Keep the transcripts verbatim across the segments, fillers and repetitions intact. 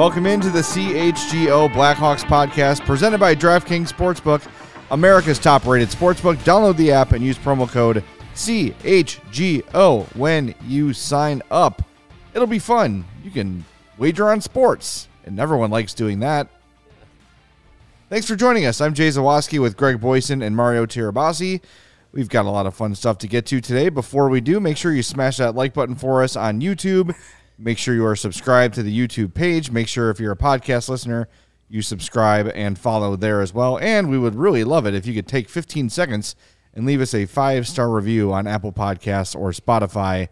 Welcome into the C H G O Blackhawks podcast presented by DraftKings Sportsbook, America's top-rated sportsbook. Download the app and use promo code C H G O when you sign up. It'll be fun. You can wager on sports, and everyone likes doing that. Thanks for joining us. I'm Jay Zawoski with Greg Boyson and Mario Tirabasi. We've got a lot of fun stuff to get to today. Before we do, make sure you smash that like button for us on YouTube. Make sure you are subscribed to the YouTube page. Make sure if you're a podcast listener, you subscribe and follow there as well. And we would really love it if you could take fifteen seconds and leave us a five-star review on Apple Podcasts or Spotify.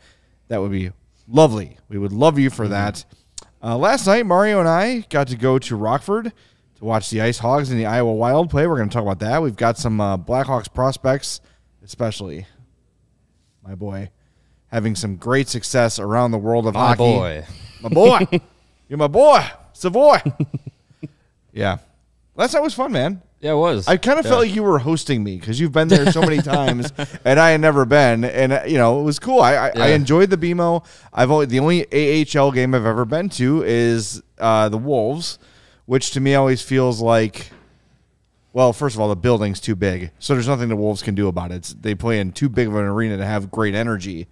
That would be lovely. We would love you for that. Uh, last night, Mario and I got to go to Rockford to watch the IceHogs and the Iowa Wild play. We're going to talk about that. We've got some uh, Blackhawks prospects, especially my boy, having some great success around the world of my hockey. Boy. My boy. You're my boy. Savoie. Yeah. Last night was fun, man. Yeah, it was. I kind of yeah. felt like you were hosting me because you've been there so many times, and I had never been. And, you know, it was cool. I I, yeah. I enjoyed the B M O. I've only, the only A H L game I've ever been to is uh, the Wolves, which to me always feels like, well, first of all, the building's too big, so there's nothing the Wolves can do about it. It's, they play in too big of an arena to have great energy.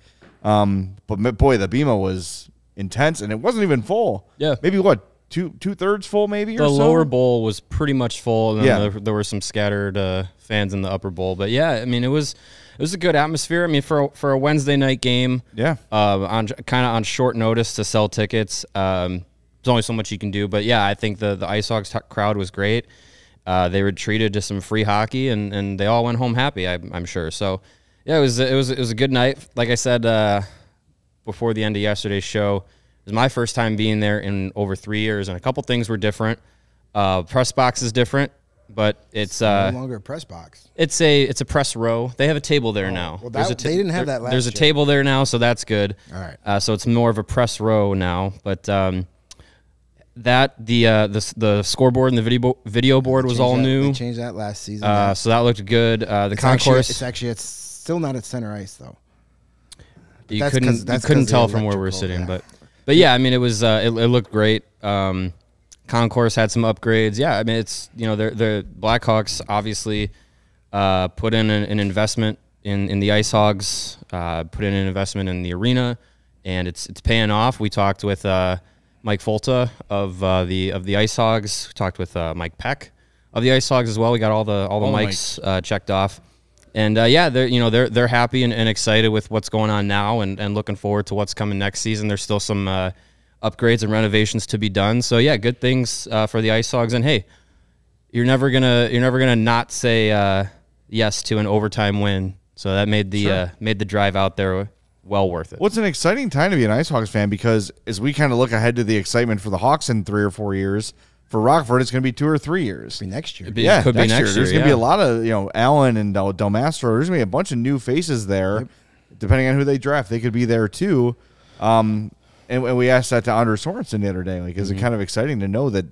Um, but, boy, the B M O was intense, and it wasn't even full. Yeah. Maybe, what, Two two thirds full, maybe, or so? The lower bowl was pretty much full, and yeah. there, there were some scattered uh, fans in the upper bowl. But yeah, I mean, it was it was a good atmosphere. I mean, for a, for a Wednesday night game, yeah, uh, on kind of on short notice to sell tickets. Um, there's only so much you can do, but yeah, I think the the IceHogs crowd was great. Uh, they were treated to some free hockey, and and they all went home happy, I, I'm sure. So yeah, it was it was it was a good night. Like I said uh, before the end of yesterday's show, it was my first time being there in over three years, and a couple things were different. Uh, press box is different, but it's, it's uh, no longer a press box. It's a it's a press row. They have a table there oh, now. Well, that, they didn't have there, that last. There's a year. Table there now, so that's good. All right. Uh, so it's more of a press row now, but um, that the uh, the the scoreboard and the video video board was all that, new. They changed that last season. Uh, so that looked good. Uh, the it's concourse. Actually, it's actually it's still not at center ice though. You that's couldn't that's you couldn't tell from where we were sitting, yeah. but. But yeah, I mean, it was uh, it, it looked great. Um, concourse had some upgrades. Yeah, I mean, it's you know the the Blackhawks obviously uh, put in an, an investment in in the IceHogs, uh, put in an investment in the arena, and it's it's paying off. We talked with uh, Mike Folta of uh, the of the IceHogs. We talked with uh, Mike Peck of the IceHogs as well. We got all the all the all mics, mics. Uh, checked off, and uh, yeah, they're you know they're they're happy and, and excited with what's going on now, and, and looking forward to what's coming next season. There's still some uh, upgrades and renovations to be done, so yeah, good things uh, for the IceHogs. And hey, you're never gonna you're never gonna not say uh, yes to an overtime win. So that made the sure. uh, made the drive out there well worth it. Well, it's an exciting time to be an IceHogs fan because as we kind of look ahead to the excitement for the Hawks in three or four years. For Rockford, it's going to be two or three years. Be next year. It be, yeah, could next be next year. year there's yeah. going to be a lot of, you know, Allen and Del, Del Mastro. There's going to be a bunch of new faces there. Yep. Depending on who they draft, they could be there too. Um, and, and we asked that to Anders Sorensen the other day. Like, is mm-hmm. it kind of exciting to know that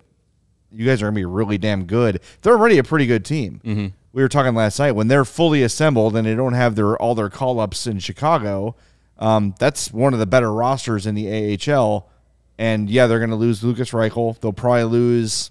you guys are going to be really damn good? They're already a pretty good team. Mm-hmm. We were talking last night when they're fully assembled and they don't have their all their call ups in Chicago. Um, that's one of the better rosters in the A H L. And, yeah, they're going to lose Lukas Reichel. They'll probably lose,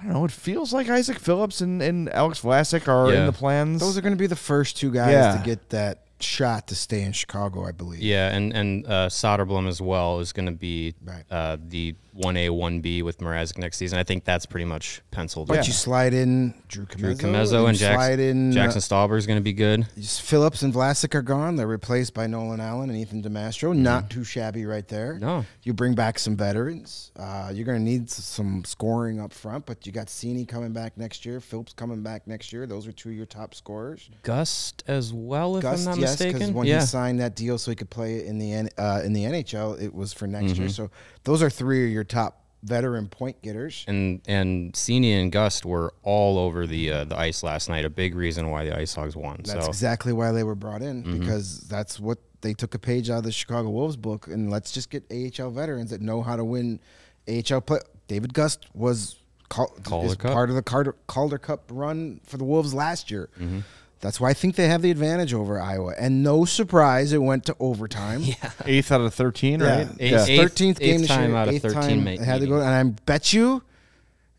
I don't know, it feels like Isaac Phillips and, and Alex Vlasic are yeah. in the plans. Those are going to be the first two guys yeah. to get that shot to stay in Chicago, I believe. Yeah, and, and uh, Soderblom as well is going to be right. uh, the one A, one B with Mrazek next season. I think that's pretty much penciled. But yeah. you slide in Drew Camezzo. Drew Camezzo and, and Jackson, in, Jackson Stauber is going to be good. Phillips and Vlasic are gone. They're replaced by Nolan Allen and Ethan Del Mastro. Mm-hmm. Not too shabby right there. No. You bring back some veterans. Uh, you're going to need some scoring up front, but you got Cini coming back next year. Phillips coming back next year. Those are two of your top scorers. Gust as well, if Gust, I'm not yes, mistaken. Gust, yes, because when yeah. he signed that deal so he could play in the, uh, in the N H L, it was for next mm-hmm. year. So those are three of your top veteran point getters, and and Cini and Gust were all over the uh, the ice last night. A big reason why the IceHogs won. That's so. exactly why they were brought in mm-hmm. because that's what they took a page out of the Chicago Wolves book. And let's just get A H L veterans that know how to win A H L play. David Gust was call, Calder Cup. part of the Calder, Calder Cup run for the Wolves last year. Mm-hmm. That's why I think they have the advantage over Iowa. And no surprise, it went to overtime. Yeah. Eighth out of thirteen, yeah. right? Eighth, yeah. thirteenth game this year. Eighth time they had to go. And I bet you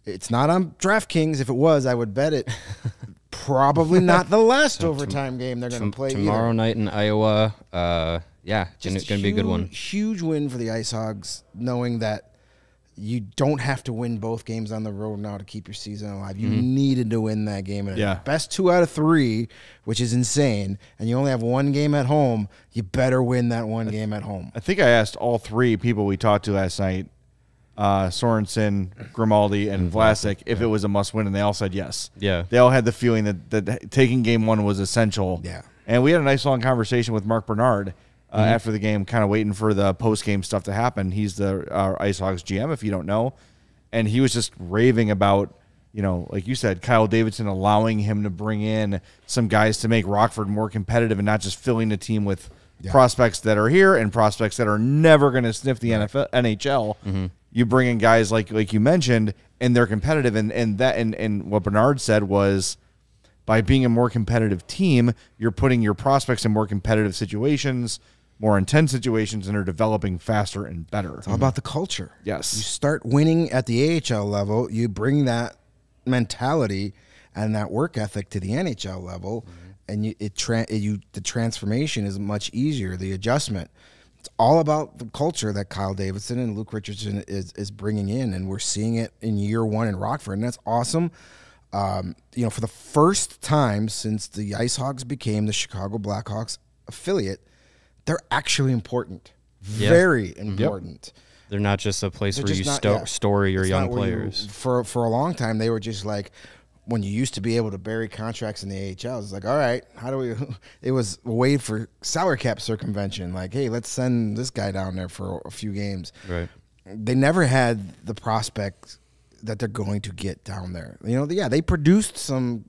it's not on DraftKings. If it was, I would bet it. Probably not the last so overtime game they're going to play tomorrow either. night in Iowa. Uh, yeah, it's going to be a good one. Huge win for the IceHogs, knowing that you don't have to win both games on the road now to keep your season alive. You mm-hmm. needed to win that game. And yeah. best two out of three, which is insane, and you only have one game at home, you better win that one I game at home. I think I asked all three people we talked to last night, uh, Sorensen, Grimaldi, and Vlasic, if yeah. it was a must-win, and they all said yes. Yeah. They all had the feeling that, that taking game one was essential. Yeah. And we had a nice long conversation with Mark Bernard Uh, mm-hmm. after the game, kind of waiting for the post-game stuff to happen. He's the uh, IceHogs G M, if you don't know. And he was just raving about, you know, like you said, Kyle Davidson allowing him to bring in some guys to make Rockford more competitive and not just filling the team with yeah. prospects that are here and prospects that are never going to sniff the N F L, N H L. Mm-hmm. You bring in guys like like you mentioned, and they're competitive. And, and, that, and, and what Bernard said was, by being a more competitive team, you're putting your prospects in more competitive situations, more intense situations, and are developing faster and better. It's all about the culture. Yes. You start winning at the A H L level, you bring that mentality and that work ethic to the N H L level, mm-hmm. and you, it tra you the transformation is much easier, the adjustment. It's all about the culture that Kyle Davidson and Luke Richardson is, is bringing in, and we're seeing it in year one in Rockford, and that's awesome. Um, you know, for the first time since the IceHogs became the CHGO Blackhawks affiliate, they're actually important. Yep. Very important. Yep. They're not just a place they're where you not, sto yeah. story your it's young players. You, for for a long time, they were just like, when you used to be able to bury contracts in the A H L, it's like, all right, how do we? It was a way for salary cap circumvention. Like, hey, let's send this guy down there for a few games. Right. They never had the prospect that they're going to get down there. You know, yeah, they produced some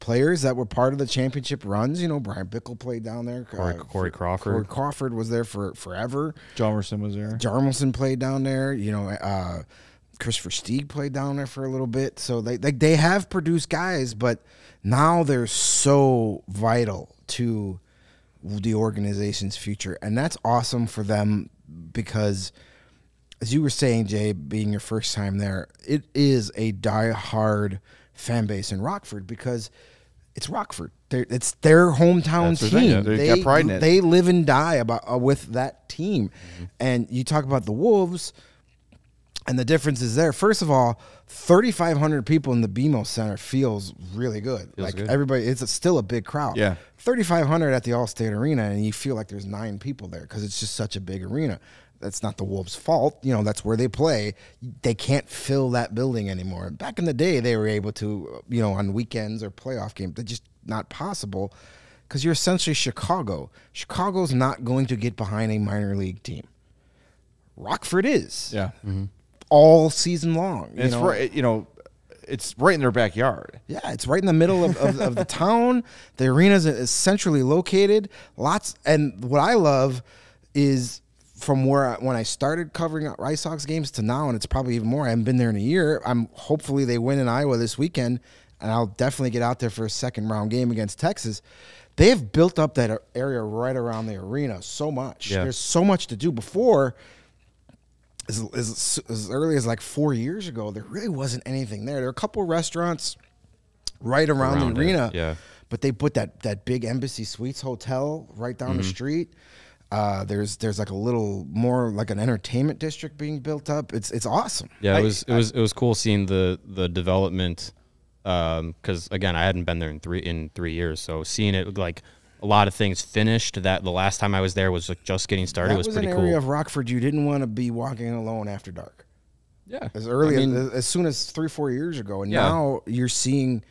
players that were part of the championship runs. You know, Brian Bickle played down there. Corey, uh, Corey Crawford. Corey Crawford was there for forever. Jarmelson was there. Jarmelson played down there. You know, uh, Christopher Stieg played down there for a little bit. So they, they, they have produced guys, but now they're so vital to the organization's future. And that's awesome for them because, as you were saying, Jay, being your first time there, it is a die-hard fan base in Rockford because it's Rockford. They're, it's their hometown team. Thing, yeah. They got pride in it. They live and die about uh, with that team. Mm-hmm. And you talk about the Wolves, and the difference is there. First of all, thirty-five hundred people in the B M O Center feels really good. Feels like good. Everybody, it's a, still a big crowd. Yeah, thirty-five hundred at the Allstate Arena, and you feel like there's nine people there because it's just such a big arena. That's not the Wolves' fault. You know, that's where they play. They can't fill that building anymore. Back in the day, they were able to, you know, on weekends or playoff games. They're just not possible because you're essentially Chicago. Chicago's not going to get behind a minor league team. Rockford is. Yeah. Mm-hmm. All season long. You it's know? Right, you know, it's right in their backyard. Yeah, it's right in the middle of, of, of the town. The arena's is centrally located. Lots. And what I love is, from where I, when I started covering IceHogs games to now, and it's probably even more, I haven't been there in a year. I'm hopefully they win in Iowa this weekend, and I'll definitely get out there for a second round game against Texas. They have built up that area right around the arena so much. Yeah. There's so much to do. Before, as, as, as early as like four years ago, there really wasn't anything there. There were a couple restaurants right around, around the arena, it. yeah. But they put that that big Embassy Suites hotel right down mm-hmm. the street. Uh, there's there's like a little more like an entertainment district being built up. It's it's awesome. Yeah, it was it was it was cool seeing the the development um, because again, I hadn't been there in three in three years, so seeing it like a lot of things finished. That the last time I was there was like just getting started. That was, was pretty cool. An area of Rockford you didn't want to be walking alone after dark. Yeah, as early I mean, as, as soon as three four years ago, and yeah. now you're seeing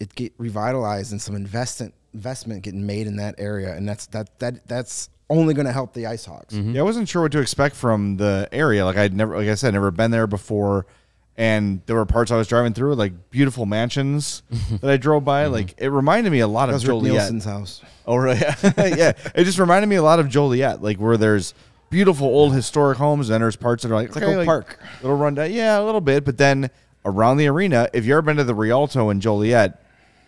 it get revitalized and some investment investment getting made in that area, and that's that that that's. only going to help the IceHogs. Mm-hmm. Yeah, I wasn't sure what to expect from the area. Like I'd never, like I said, never been there before, and there were parts I was driving through, like beautiful mansions that I drove by. Mm-hmm. Like it reminded me a lot that of Joliet. Rick Nielsen's house. Oh, really? Yeah, it just reminded me a lot of Joliet, like where there's beautiful old historic homes, and there's parts that are like it's okay, like a like park, little rundown. Yeah, a little bit, but then around the arena, if you ever been to the Rialto in Joliet,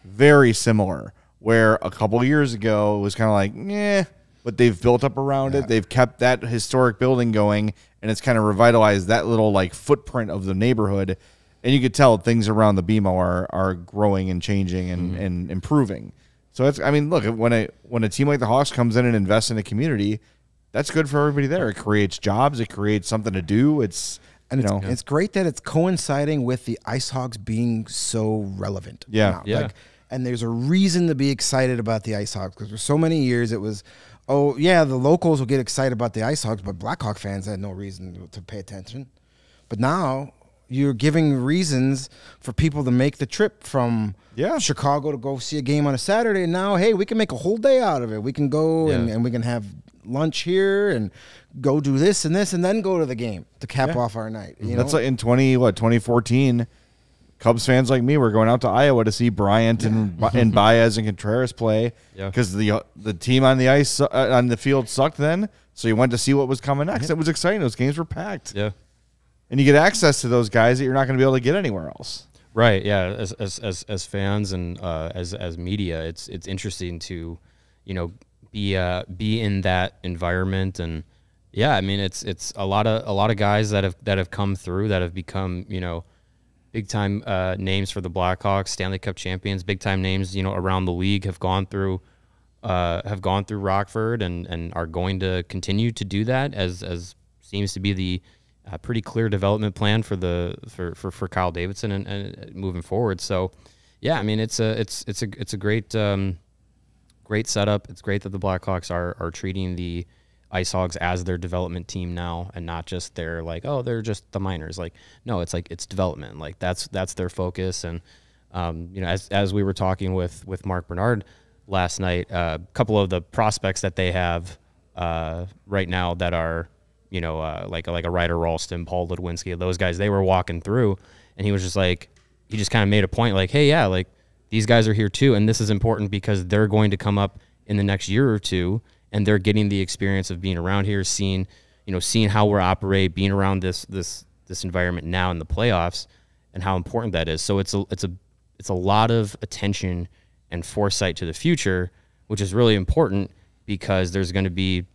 very similar. where a couple of years ago it was kind of like, yeah, but they've built up around yeah. it. They've kept that historic building going, and it's kind of revitalized that little like footprint of the neighborhood. And you could tell things around the B M O are are growing and changing and, mm. and improving. So that's, I mean, look, when a when a team like the Hawks comes in and invests in a community, that's good for everybody there. It creates jobs. It creates something to do. It's and you it's, know yeah. it's great that it's coinciding with the IceHogs being so relevant. Yeah, now. yeah. Like, and there's a reason to be excited about the IceHogs, because for so many years it was, oh yeah, the locals will get excited about the IceHogs, but Blackhawk fans had no reason to pay attention. But now you're giving reasons for people to make the trip from yeah. Chicago to go see a game on a Saturday. And now, hey, we can make a whole day out of it. We can go yeah. and, and we can have lunch here and go do this and this and then go to the game to cap yeah. off our night. You That's know? Like in twenty, what, twenty fourteen, Cubs fans like me were going out to Iowa to see Bryant yeah. and, and Baez and Contreras play because yeah. the the team on the ice, uh, on the field sucked then. So you went to see what was coming next. Yeah. It was exciting. Those games were packed. Yeah. And you get access to those guys that you're not going to be able to get anywhere else. Right, yeah. As as as, as fans and uh, as as media, it's it's interesting to, you know, be uh, be in that environment. And yeah, I mean, it's it's a lot of a lot of guys that have that have come through that have become, you know, big time uh, names for the Blackhawks, Stanley Cup champions, big time names, you know, around the league have gone through uh, have gone through Rockford and and are going to continue to do that, as as seems to be the a pretty clear development plan for the for for, for Kyle Davidson and, and moving forward. So, yeah, I mean, it's a it's it's a it's a great um, great setup. It's great that the Blackhawks are are treating the IceHogs as their development team now, and not just their like oh they're just the minors. Like no, it's like it's development. Like that's that's their focus. And um, you know, as as we were talking with with Mark Bernard last night, a uh, couple of the prospects that they have uh, right now that are, you know, uh, like like a Ryder Ralston, Paul Ludwinski, those guys, they were walking through, and he was just like, he just kind of made a point, like, hey, yeah, like, these guys are here too, and this is important because they're going to come up in the next year or two, and they're getting the experience of being around here, seeing, you know, seeing how we operate, being around this this this environment now in the playoffs, and how important that is. So it's a it's a it's a lot of attention and foresight to the future, which is really important because there's going to be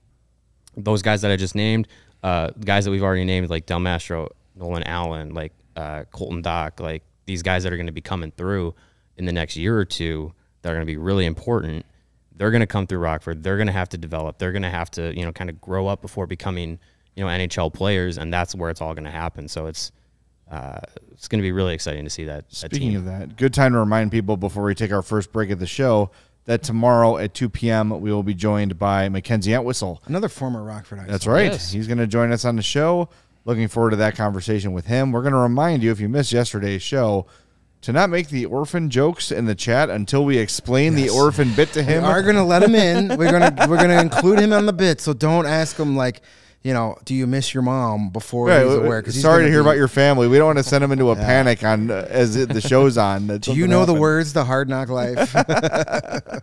those guys that I just named. Uh, guys that we've already named, like Del Mastro, Nolan Allen, like uh, Colton Dock, like these guys that are going to be coming through in the next year or two that are going to be really important. They're going to come through Rockford. They're going to have to develop. They're going to have to, you know, kind of grow up before becoming, you know, N H L players, and that's where it's all going to happen. So it's uh, it's going to be really exciting to see that. Speaking that team. of that, good time to remind people before we take our first break of the show that tomorrow at two P M we will be joined by Mackenzie Entwistle, another former Rockford IceHog. That's right. Yes. He's going to join us on the show. Looking forward to that conversation with him. We're going to remind you, if you missed yesterday's show, to not make the orphan jokes in the chat until we explain yes. the orphan bit to him. We are going to let him in. We're going to we're going to include him on the bit. So don't ask him like, you know, do you miss your mom before right, he's aware? Cause sorry he's to hear be... about your family. We don't want to send him into a yeah. panic on uh, as the show's on. Do you know happened. the words to Hard Knock Life?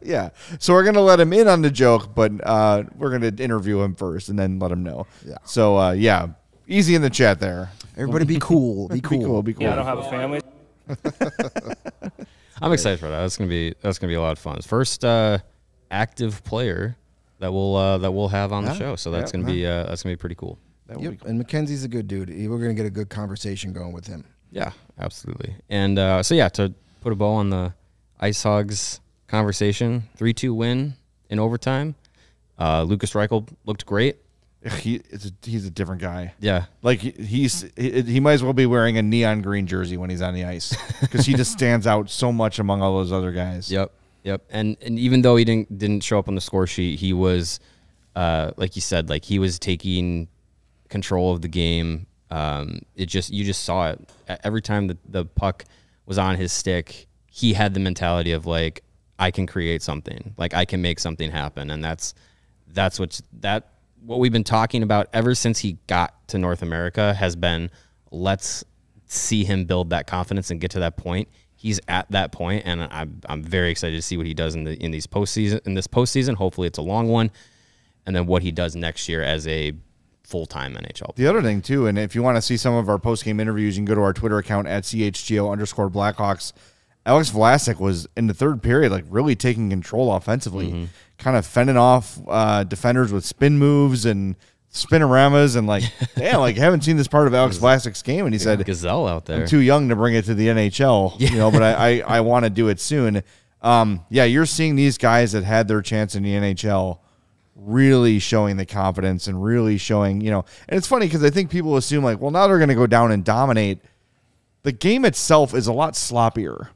yeah. So we're going to let him in on the joke, but uh, we're going to interview him first and then let him know. Yeah. So, uh, yeah, easy in the chat there. Everybody be cool. Be cool. Be cool. Be cool. Yeah, I don't have a family. I'm excited for that. That's going to be that's going to be a lot of fun. First uh, active player that we'll uh, that we'll have on yeah, the show, so that's yeah, gonna yeah. be uh, that's gonna be pretty cool. That yep. be cool. And Mackenzie's a good dude. We're gonna get a good conversation going with him. Yeah, absolutely. And uh, so yeah, to put a bow on the IceHogs conversation, three two win in overtime. Uh, Lukas Reichel looked great. He it's a, he's a different guy. Yeah, like he, he's he, he might as well be wearing a neon green jersey when he's on the ice because he just stands out so much among all those other guys. Yep. Yep, and and even though he didn't didn't show up on the score sheet, he was, uh, like you said, like he was taking control of the game. Um, it just you just saw it every time the the puck was on his stick. He had the mentality of like, I can create something, like I can make something happen, and that's that's what's that what we've been talking about ever since he got to North America has been let's see him build that confidence and get to that point. He's at that point, and I'm I'm very excited to see what he does in the in these postseason in this postseason. Hopefully, it's a long one, and then what he does next year as a full time N H L player. The other thing too, and if you want to see some of our post game interviews, you can go to our Twitter account at C H G O underscore Blackhawks, Alex Vlasic was in the third period, like really taking control offensively, mm-hmm. kind of fending off uh, defenders with spin moves and spinoramas, and like, damn, like haven't seen this part of Alex Vlasic's game. And he said, "Gazelle out there, I'm too young to bring it to the N H L, yeah. you know, but I I, I want to do it soon." Um, yeah, you're seeing these guys that had their chance in the N H L really showing the confidence and really showing, you know, and it's funny because I think people assume like, well, now they're going to go down and dominate. The game itself is a lot sloppier.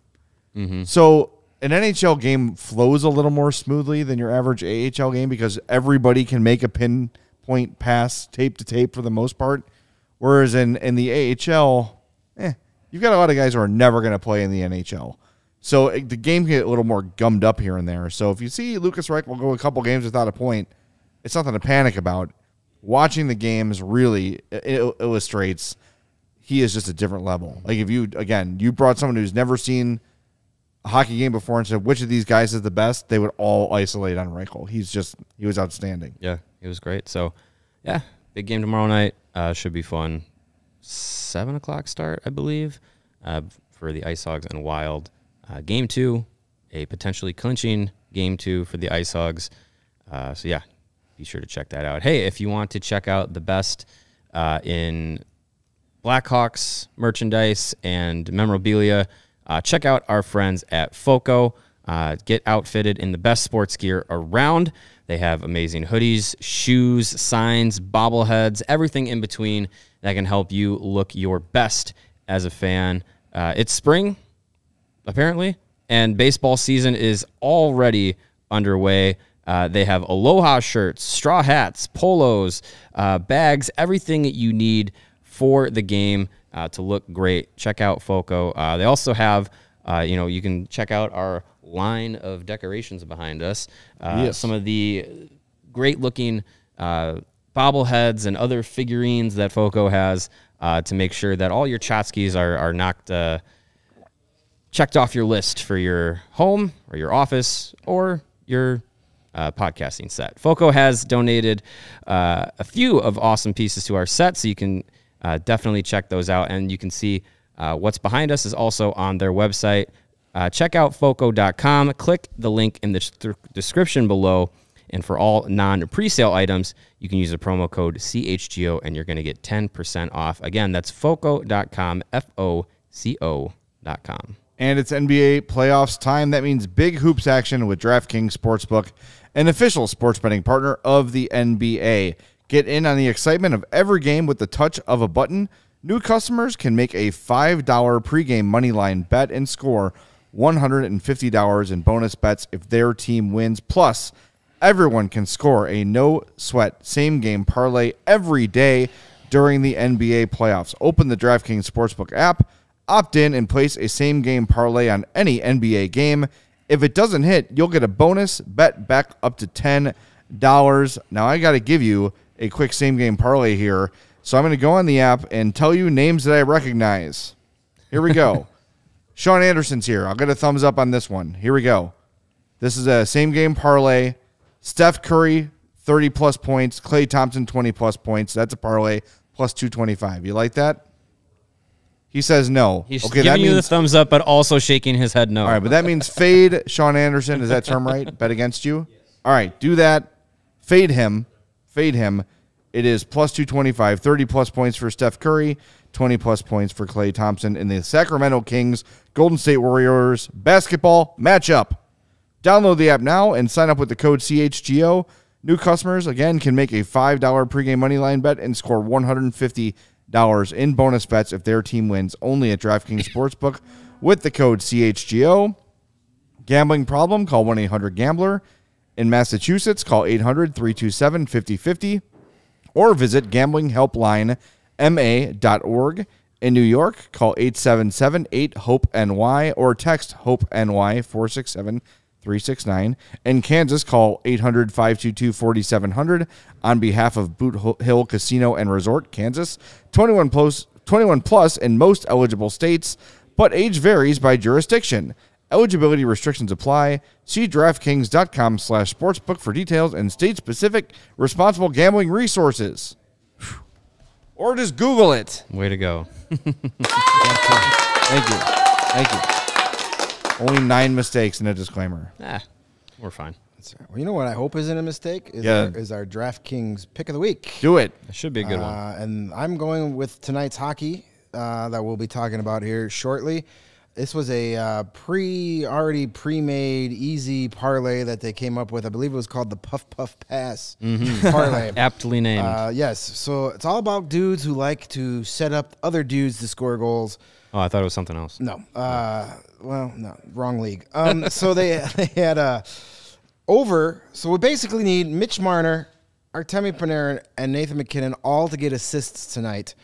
Mm-hmm. So an N H L game flows a little more smoothly than your average A H L game because everybody can make a pinpoint pass tape to tape for the most part. Whereas in, in the A H L, eh, you've got a lot of guys who are never going to play in the N H L. So it, the game can get a little more gummed up here and there. So if you see Lukas Reichel go a couple games without a point, it's nothing to panic about. Watching the games really il illustrates he is just a different level. Like if you, again, you brought someone who's never seen a hockey game before and said, which of these guys is the best? They would all isolate on Reichel. He's just, he was outstanding. Yeah, he was great. So, yeah, big game tomorrow night. Uh, should be fun. seven o'clock start, I believe, uh, for the IceHogs and Wild. Uh, game two, a potentially clinching game two for the IceHogs. Uh, so, yeah, be sure to check that out. Hey, if you want to check out the best uh, in Blackhawks merchandise and memorabilia, uh, check out our friends at Foco. Uh, get outfitted in the best sports gear around. They have amazing hoodies, shoes, signs, bobbleheads, everything in between that can help you look your best as a fan. Uh, it's spring, apparently, and baseball season is already underway. Uh, they have Aloha shirts, straw hats, polos, uh, bags, everything that you need for the game uh, to look great. Check out Foco. Uh, they also have, uh, you know, you can check out our line of decorations behind us. Uh, yes. Some of the great-looking uh, bobbleheads and other figurines that Foco has uh, to make sure that all your tchotchkes are, are knocked uh, checked off your list for your home or your office or your uh, podcasting set. Foco has donated uh, a few of awesome pieces to our set, so you can uh, definitely check those out. And you can see uh, what's behind us is also on their website. Uh, check out foco dot com. Click the link in the th description below. And for all non-presale items, you can use the promo code C H G O, and you're going to get ten percent off. Again, that's foco dot com, F O C O dot com. And it's N B A playoffs time. That means big hoops action with DraftKings Sportsbook, an official sports betting partner of the N B A. Get in on the excitement of every game with the touch of a button. New customers can make a five dollar pregame moneyline bet and score one hundred fifty dollars in bonus bets if their team wins. Plus, everyone can score a no-sweat same-game parlay every day during the N B A playoffs. Open the DraftKings Sportsbook app. Opt in and place a same-game parlay on any N B A game. If it doesn't hit, you'll get a bonus bet back up to ten dollars. Now, I got to give you a quick same-game parlay here. So I'm going to go on the app and tell you names that I recognize. Here we go. Sean Anderson's here. I'll get a thumbs up on this one. Here we go. This is a same-game parlay. Steph Curry, thirty-plus points. Klay Thompson, twenty-plus points. That's a parlay, plus two twenty-five. You like that? He says no. He's okay, giving that means, you the thumbs up, but also shaking his head no. All right, but that means fade Sean Anderson. Is that term right? Bet against you? Yes. All right, do that. Fade him. Fade him. It is plus two twenty-five, thirty-plus points for Steph Curry, twenty-plus points for Klay Thompson in the Sacramento Kings, Golden State Warriors basketball matchup. Download the app now and sign up with the code C H G O. New customers, again, can make a five dollar pregame moneyline bet and score one hundred fifty dollars in bonus bets if their team wins, only at DraftKings Sportsbook with the code C H G O. Gambling problem? Call one eight hundred gambler. In Massachusetts, call eight hundred three two seven five oh five oh or visit gambling help line m a dot org. In New York, call eight seven seven eight hope N Y or text hope N Y four six seven three six nine. In Kansas, call eight hundred five two two four seven zero zero on behalf of Boot Hill Casino and Resort, Kansas. twenty-one plus, twenty-one plus in most eligible states, but age varies by jurisdiction. Eligibility restrictions apply. See DraftKings dot com slash sportsbook for details and state-specific responsible gambling resources. Whew. Or just Google it. Way to go. Thank you. Thank you. Thank you. Only nine mistakes and a disclaimer. Nah, we're fine. Well, you know what I hope isn't a mistake is, yeah. our, is our DraftKings pick of the week. Do it. It should be a good uh, one. And I'm going with tonight's hockey uh, that we'll be talking about here shortly. This was a uh, pre already pre-made easy parlay that they came up with. I believe it was called the Puff Puff Pass mm-hmm. parlay. Aptly named. Uh, yes. So it's all about dudes who like to set up other dudes to score goals. Oh, I thought it was something else. No. Uh, well, no. Wrong league. Um, so they, they had a over. So we basically need Mitch Marner, Artemi Panarin, and Nathan MacKinnon all to get assists tonight.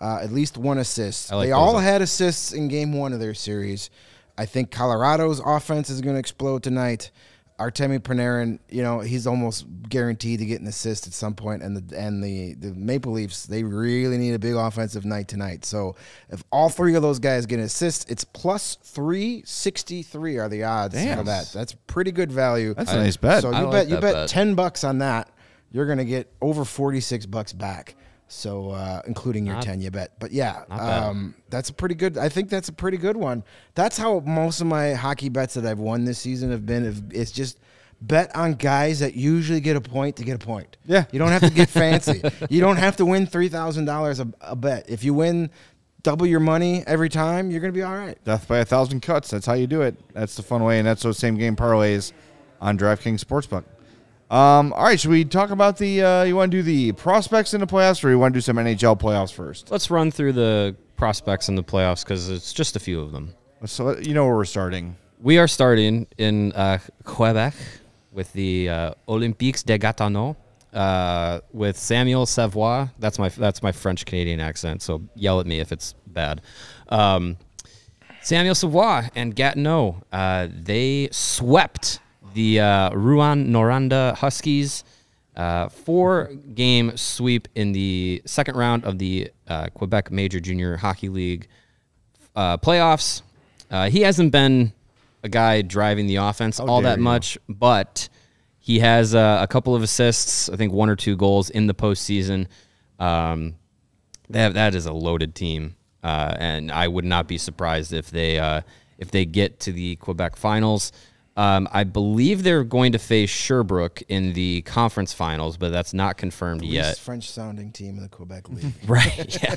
Uh, at least one assist. Like they all up. had assists in game one of their series. I think Colorado's offense is going to explode tonight. Artemi Panarin, you know, he's almost guaranteed to get an assist at some point. And the and the, the Maple Leafs, they really need a big offensive night tonight. So if all three of those guys get an assist, it's plus three sixty-three are the odds Damn. for that. That's pretty good value. That's a nice bet. So you like bet you bet, bet ten bucks on that, you're going to get over forty-six bucks back. So, uh, including your not, ten, you bet. But, yeah, um, that's a pretty good – I think that's a pretty good one. That's how most of my hockey bets that I've won this season have been. It's just bet on guys that usually get a point to get a point. Yeah. You don't have to get fancy. You don't have to win three thousand dollars a bet. If you win double your money every time, you're going to be all right. Death by a thousand cuts. That's how you do it. That's the fun way, and that's those same-game parlays on DraftKings Sportsbook. Um, all right, should we talk about the uh, – you want to do the prospects in the playoffs or you want to do some N H L playoffs first? Let's run through the prospects in the playoffs because it's just a few of them. So you know where we're starting. We are starting in uh, Quebec with the uh, Olympiques de Gatineau uh, with Samuel Savoie. That's my, that's my French-Canadian accent, so yell at me if it's bad. Um, Samuel Savoie and Gatineau, uh, they swept – the uh, Rouyn-Noranda Huskies, uh, four-game sweep in the second round of the uh, Quebec Major Junior Hockey League uh, playoffs. Uh, he hasn't been a guy driving the offense all that much, but he has uh, a couple of assists, I think one or two goals in the postseason. Um, that, that is a loaded team, uh, and I would not be surprised if they, uh, if they get to the Quebec finals. Um, I believe they're going to face Sherbrooke in the conference finals, but that's not confirmed the least yet. French-sounding team in the Quebec League. Right, yeah.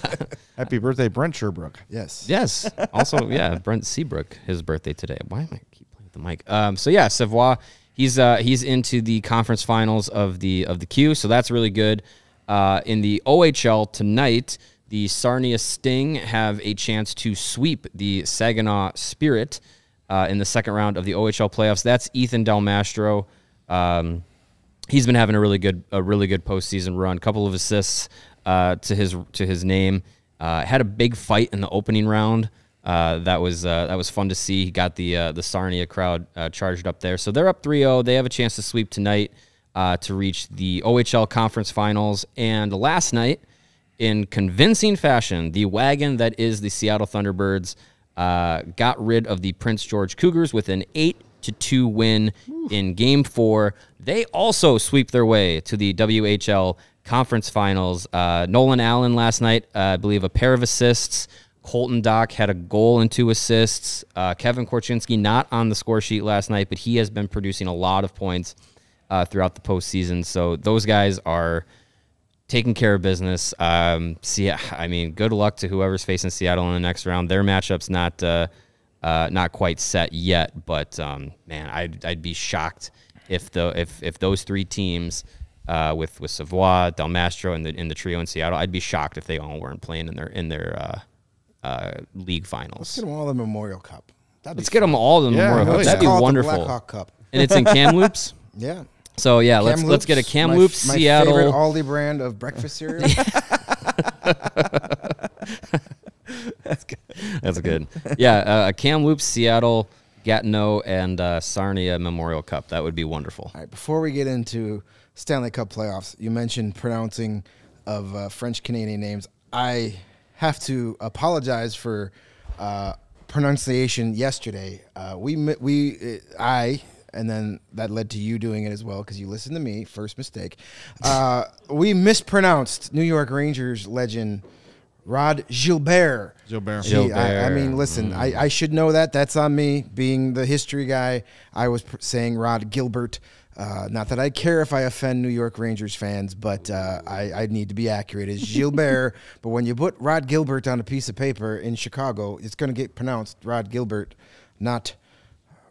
Happy birthday, Brent Seabrook. Yes. Yes. Also, yeah, Brent Seabrook, his birthday today. Why am I keep playing with the mic? Um, so, yeah, Savoie, he's uh, he's into the conference finals of the, of the Q, so that's really good. Uh, in the O H L tonight, the Sarnia Sting have a chance to sweep the Saginaw Spirit. Uh, in the second round of the O H L playoffs, that's Ethan Del Mastro. Um, he's been having a really good, a really good postseason run. Couple of assists uh, to his to his name. Uh, had a big fight in the opening round. Uh, that was uh, that was fun to see. He got the uh, the Sarnia crowd uh, charged up there. So they're up three oh. They have a chance to sweep tonight uh, to reach the O H L conference finals. And last night, in convincing fashion, the wagon that is the Seattle Thunderbirds. Uh, got rid of the Prince George Cougars with an eight to two win Ooh. in Game four. They also sweep their way to the W H L Conference Finals. Uh, Nolan Allen last night, uh, I believe, a pair of assists. Colton Dock had a goal and two assists. Uh, Kevin Korchinski not on the score sheet last night, but he has been producing a lot of points uh, throughout the postseason. So those guys are taking care of business. Um, see, I mean, good luck to whoever's facing Seattle in the next round. Their matchup's not uh, uh, not quite set yet, but um, man, I'd I'd be shocked if the if if those three teams uh, with with Savoie, Del Mastro, and the in the trio in Seattle, I'd be shocked if they all weren't playing in their in their uh, uh, league finals. Let's get them all the Memorial Cup. That'd Let's get them all the yeah, Memorial Cup. Really That'd be wonderful. Blackhawk Cup, and it's in Kamloops. Yeah. So, yeah, Cam let's Loops, let's get a Kamloops, my, my Seattle. My favorite Aldi brand of breakfast cereal. That's good. That's good. Yeah, uh, a Kamloops, Seattle, Gatineau, and uh, Sarnia Memorial Cup. That would be wonderful. All right, before we get into Stanley Cup playoffs, you mentioned pronouncing of uh, French-Canadian names. I have to apologize for uh, pronunciation yesterday. Uh, we, we, uh, I... And then that led to you doing it as well because you listened to me. First mistake. Uh, we mispronounced New York Rangers legend Rod Gilbert. Gilbert. Gee, Gilbert. I, I mean, listen, mm. I, I should know that. That's on me. Being the history guy, I was saying Rod Gilbert. Uh, not that I care if I offend New York Rangers fans, but uh, I, I need to be accurate. It's Gilbert, but when you put Rod Gilbert on a piece of paper in Chicago, it's going to get pronounced Rod Gilbert, not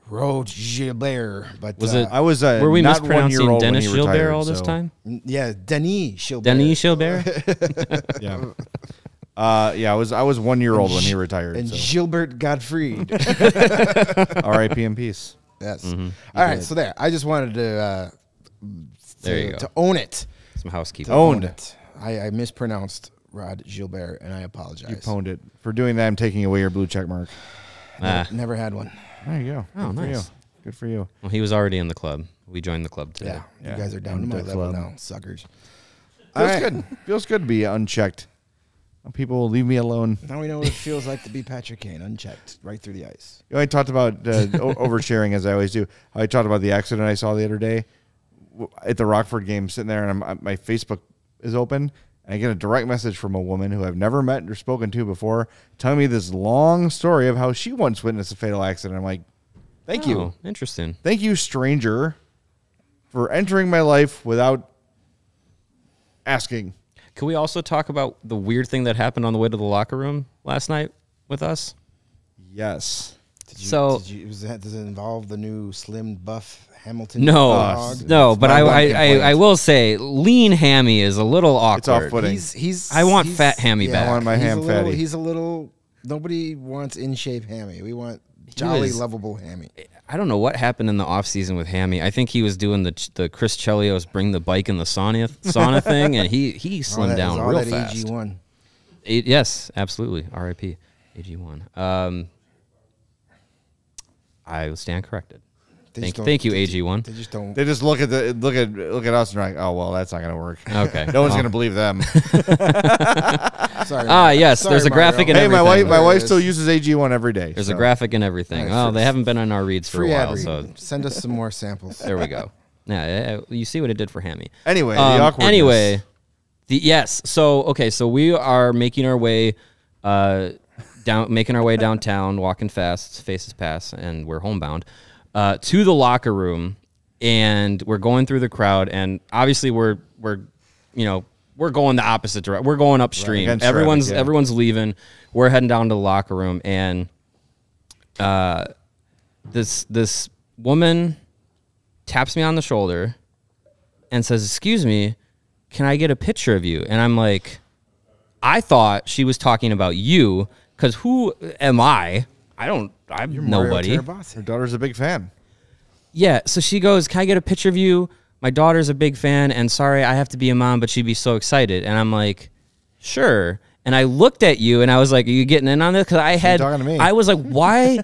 Rod Gilbert. But was uh, it? I was. Uh, were we not mispronouncing Denis Gilbert retired, all this so. time? Yeah, Denis Gilbert. Denis Gilbert. yeah. Uh, yeah, I was I was one year old when he retired. And so. Gilbert Gottfried. R I P in peace. Yes. Mm-hmm. All right, did. so there. I just wanted to uh, to, there you go. to own it. Some housekeeping. Owned it. I, I mispronounced Rod Gilbert, and I apologize. You pwned it. For doing that, I'm taking away your blue check mark. Ah. Never, never had one. There you go. Oh, Good nice. For you. Good for you. Well, he was already in the club. We joined the club today. Yeah, yeah. You guys are down to my level now, suckers. All Feels right. good. Feels good to be unchecked. People will leave me alone. Now we know what it feels like to be Patrick Kane, unchecked, right through the ice. You know, I talked about uh, oversharing, as I always do. I talked about the accident I saw the other day at the Rockford game, sitting there, and I'm, my Facebook is open, and I get a direct message from a woman who I've never met or spoken to before telling me this long story of how she once witnessed a fatal accident. I'm like, thank oh, you. Interesting. Thank you, stranger, for entering my life without asking. Can we also talk about the weird thing that happened on the way to the locker room last night with us? Yes. Did you, so did you, was that, does it involve the new slim buff Hamilton? No, uh, no. But I I, I, I will say lean hammy is a little awkward. It's off-putting. He's, he's, I want he's, fat hammy yeah, back. I want my he's ham little, fatty. He's a little. Nobody wants in shape hammy. We want jolly is, lovable hammy. I don't know what happened in the off season with Hammy. I think he was doing the the Chris Chelios bring the bike in the sauna sauna thing, and he he slimmed down real fast. All that A G one. It, yes, absolutely. R I P A G one. Um, I stand corrected. Thank, thank you, A G one. They just don't. They just look at the look at look at us and like, oh well, that's not gonna work. Okay, no one's well. gonna believe them. Sorry, ah yes, Sorry, there's a graphic Mario. in hey, everything. Hey, my wife, my wife still uses A G one every day. There's so. a graphic in everything. Right, oh, they haven't been on our reads for a while, so send us some more samples. There we go. Yeah, you see what it did for Hammy. Anyway, um, the awkwardness. Anyway, the yes. So okay, so we are making our way, uh, down, making our way downtown, walking fast, faces pass, and we're homebound. Uh, to the locker room, and we're going through the crowd, and obviously we're we're you know we're going the opposite direction. We're going upstream. Right, everyone's traffic, yeah. everyone's leaving. We're heading down to the locker room, and uh, this this woman taps me on the shoulder and says, "Excuse me, can I get a picture of you?" And I'm like, I thought she was talking about you, because who am I? I don't. I'm You're nobody. Her daughter's a big fan. Yeah, so she goes, "Can I get a picture of you? My daughter's a big fan, and sorry I have to be a mom, but she'd be so excited." And I'm like, "Sure." And I looked at you, and I was like, "Are you getting in on this?" Because I had, talking to me. I was like, "Why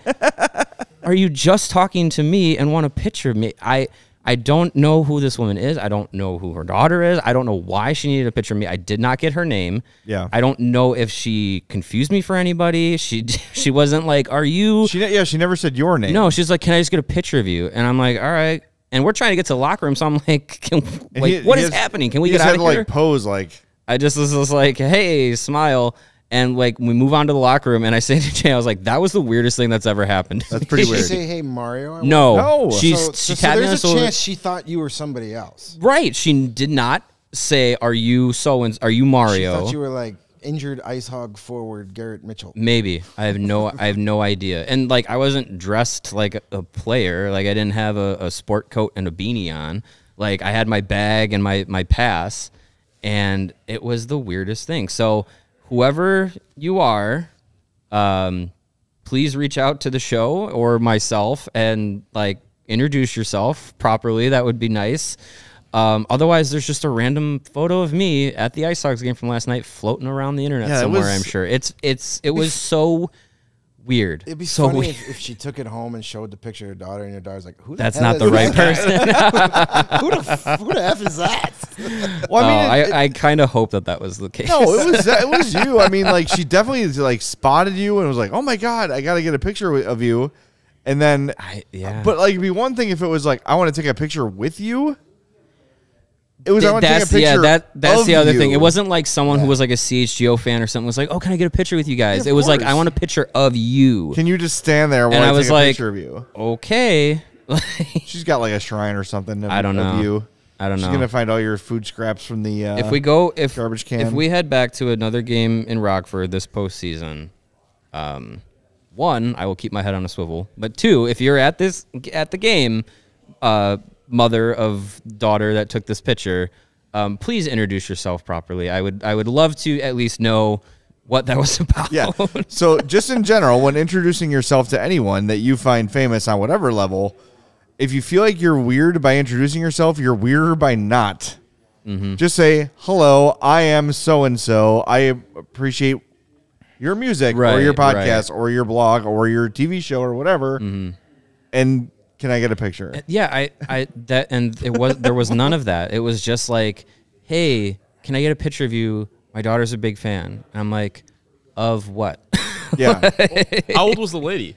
are you just talking to me and want a picture of me?" I I don't know who this woman is. I don't know who her daughter is. I don't know why she needed a picture of me. I did not get her name. Yeah. I don't know if she confused me for anybody. She she wasn't like, "Are you?" She yeah. She never said your name. No. She's like, "Can I just get a picture of you?" And I'm like, "All right." And we're trying to get to the locker room, so I'm like, Can, like he, "What he is has, happening? Can we get out of here?" Like pose like. I just was just like, "Hey, smile." And like we move on to the locker room, and I say to Jay, I was like, "That was the weirdest thing that's ever happened." That's pretty Did weird. Did she say, "Hey, Mario"? No, no. She's so, she so, tapped so there's a chance she thought you were somebody else. Right? She did not say, "Are you so and are you Mario?" She thought you were like injured ice hog forward Garrett Mitchell. Maybe I have no I have no idea. And like I wasn't dressed like a player. Like I didn't have a, a sport coat and a beanie on. Like I had my bag and my my pass, and it was the weirdest thing. So. Whoever you are, um, please reach out to the show or myself and like introduce yourself properly. That would be nice. Um, otherwise, there's just a random photo of me at the IceHogs game from last night floating around the internet yeah, somewhere. Was, I'm sure it's it's it was so weird. It'd be so funny weird. If, if she took it home and showed the picture of her daughter, and your daughter's like, "Who? The That's hell not is the right that? person. who, the, who the f is that?" Well, I mean, oh, it, I, I kind of hope that that was the case. No, it was it was you. I mean, like she definitely like spotted you and was like, "Oh my god, I got to get a picture of you." And then, I, yeah, but like, it'd be one thing if it was like, "I want to take a picture with you." It was, Th I want to take a picture. Yeah, that, that's of the other you. thing. It wasn't like someone yeah. who was like a C H G O fan or something was like, oh, can I get a picture with you guys? Yeah, it was course. like, I want a picture of you. Can you just stand there while and I, I was take like, a picture of you? Okay. She's got like a shrine or something. Of, I don't know. Of you. I don't know. She's going to find all your food scraps from the uh, if we go, if, garbage can. If we head back to another game in Rockford this postseason, um, one, I will keep my head on a swivel. But two, if you're at this at the game, uh, mother of daughter that took this picture, um, please introduce yourself properly. I would I would love to at least know what that was about. Yeah. So just in general, when introducing yourself to anyone that you find famous on whatever level, if you feel like you're weird by introducing yourself, you're weirder by not. Mm-hmm. Just say, hello, I am so-and-so. I appreciate your music right, or your podcast right. or your blog or your T V show or whatever. Mm-hmm. And can I get a picture? Yeah, I, I, that, and it was, there was none of that. It was just like, hey, can I get a picture of you? My daughter's a big fan. And I'm like, of what? Yeah. Like, how old was the lady?